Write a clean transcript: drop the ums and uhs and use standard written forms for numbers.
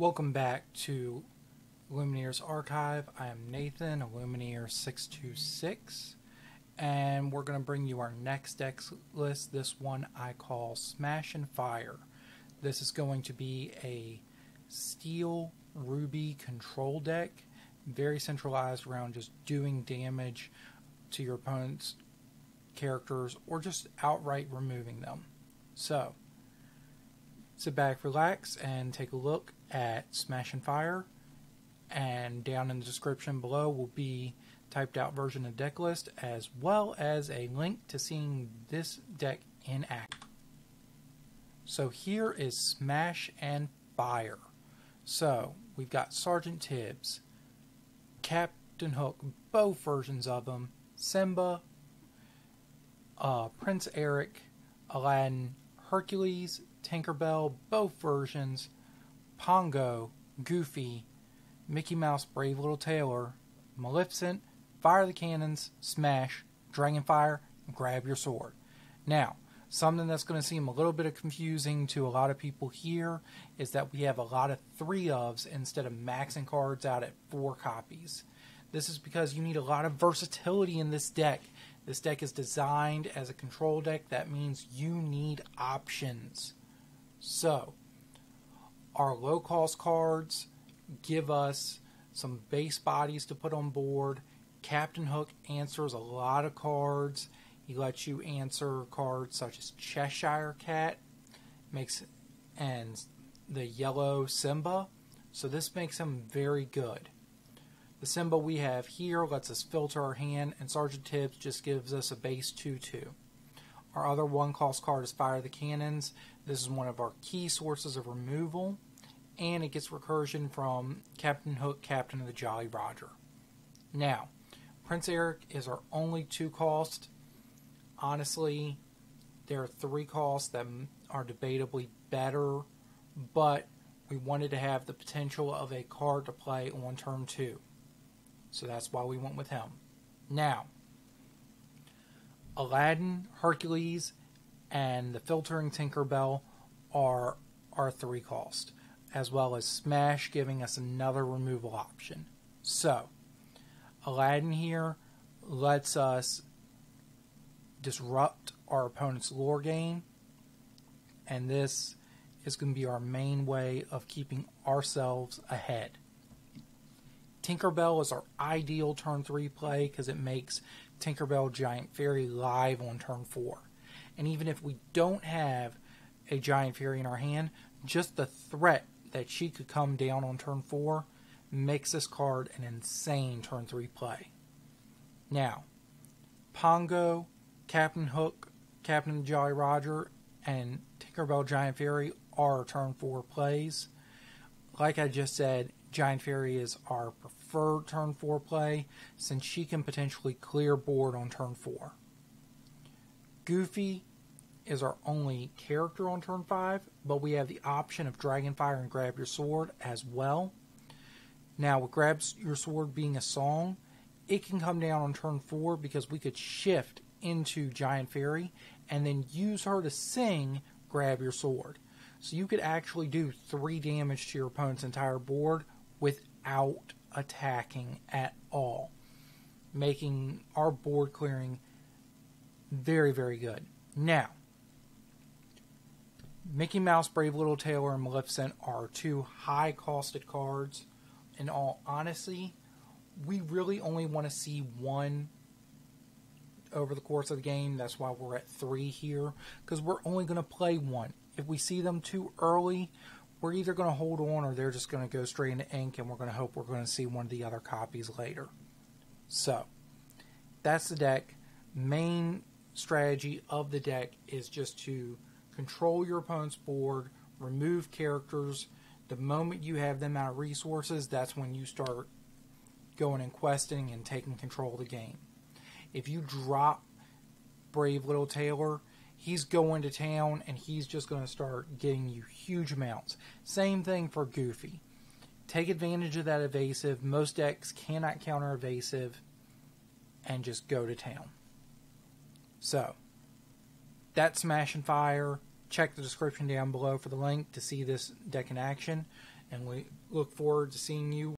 Welcome back to Illumineer's Archive. I am Nathan Illumineer626, and we're going to bring you our next deck list. This one I call Smash and Fire. This is going to be a steel ruby control deck, very centralized around just doing damage to your opponent's characters or just outright removing them. So sit back, relax, and take a look at Smash and Fire. And down in the description below will be typed out version of deck list, as well as a link to seeing this deck in action. So here is Smash and Fire. So we've got Sergeant Tibbs, Captain Hook, both versions of them, Simba, Prince Eric, Aladdin, Hercules, Tinkerbell, both versions, Pongo, Goofy, Mickey Mouse, Brave Little Tailor, Maleficent, Fire the Cannons, Smash, Dragonfire, and Grab Your Sword. Now, something that's going to seem a little bit confusing to a lot of people here is that we have a lot of 3-ofs instead of maxing cards out at 4 copies. This is because you need a lot of versatility in this deck. This deck is designed as a control deck. That means you need options. So, our low-cost cards give us some base bodies to put on board. Captain Hook answers a lot of cards. He lets you answer cards such as Cheshire Cat and the yellow Simba. So this makes him very good. The Simba we have here lets us filter our hand, and Sergeant Tibbs just gives us a base 2-2. Our other one-cost card is Fire the Cannons. This is one of our key sources of removal, and it gets recursion from Captain Hook, Captain of the Jolly Roger. Now, Prince Eric is our only 2-cost. Honestly, there are 3 costs that are debatably better, but we wanted to have the potential of a card to play on turn 2. So that's why we went with him. Now, Aladdin, Hercules, and the filtering Tinkerbell are our 3-cost, as well as Smash giving us another removal option. So, Aladdin here lets us disrupt our opponent's lore game, and this is going to be our main way of keeping ourselves ahead. Tinkerbell is our ideal turn 3 play because it makes Tinkerbell Giant Fairy live on turn 4. And even if we don't have a Giant Fairy in our hand, just the threat that she could come down on turn 4 makes this card an insane turn 3 play. Now, Pongo, Captain Hook, Captain Jolly Roger, and Tinkerbell Giant Fairy are turn 4 plays. Like I just said, Giant Fairy is our preferred turn 4 play, since she can potentially clear board on turn 4. Goofy is our only character on turn 5, but we have the option of Dragonfire and Grab Your Sword as well. Now, with Grab Your Sword being a song, it can come down on turn 4 because we could shift into Giant Fairy and then use her to sing Grab Your Sword. So you could actually do 3 damage to your opponent's entire board without attacking at all, making our board clearing very, very good. Now, Mickey Mouse, Brave Little Tailor, and Maleficent are 2 high-costed cards. In all honesty, we really only want to see 1 over the course of the game. That's why we're at 3 here, because we're only going to play 1. If we see them too early, we're either going to hold on or they're just going to go straight into ink, and we're going to hope we're going to see one of the other copies later. So, that's the deck. Main strategy of the deck is just to control your opponent's board, remove characters. The moment you have them out of resources, that's when you start going and questing and taking control of the game. If you drop Brave Little Tailor, he's going to town and he's just going to start getting you huge amounts. Same thing for Goofy. Take advantage of that evasive. Most decks cannot counter evasive, and just go to town. So, that's Smash and Fire. Check the description down below for the link to see this deck in action, and we look forward to seeing you.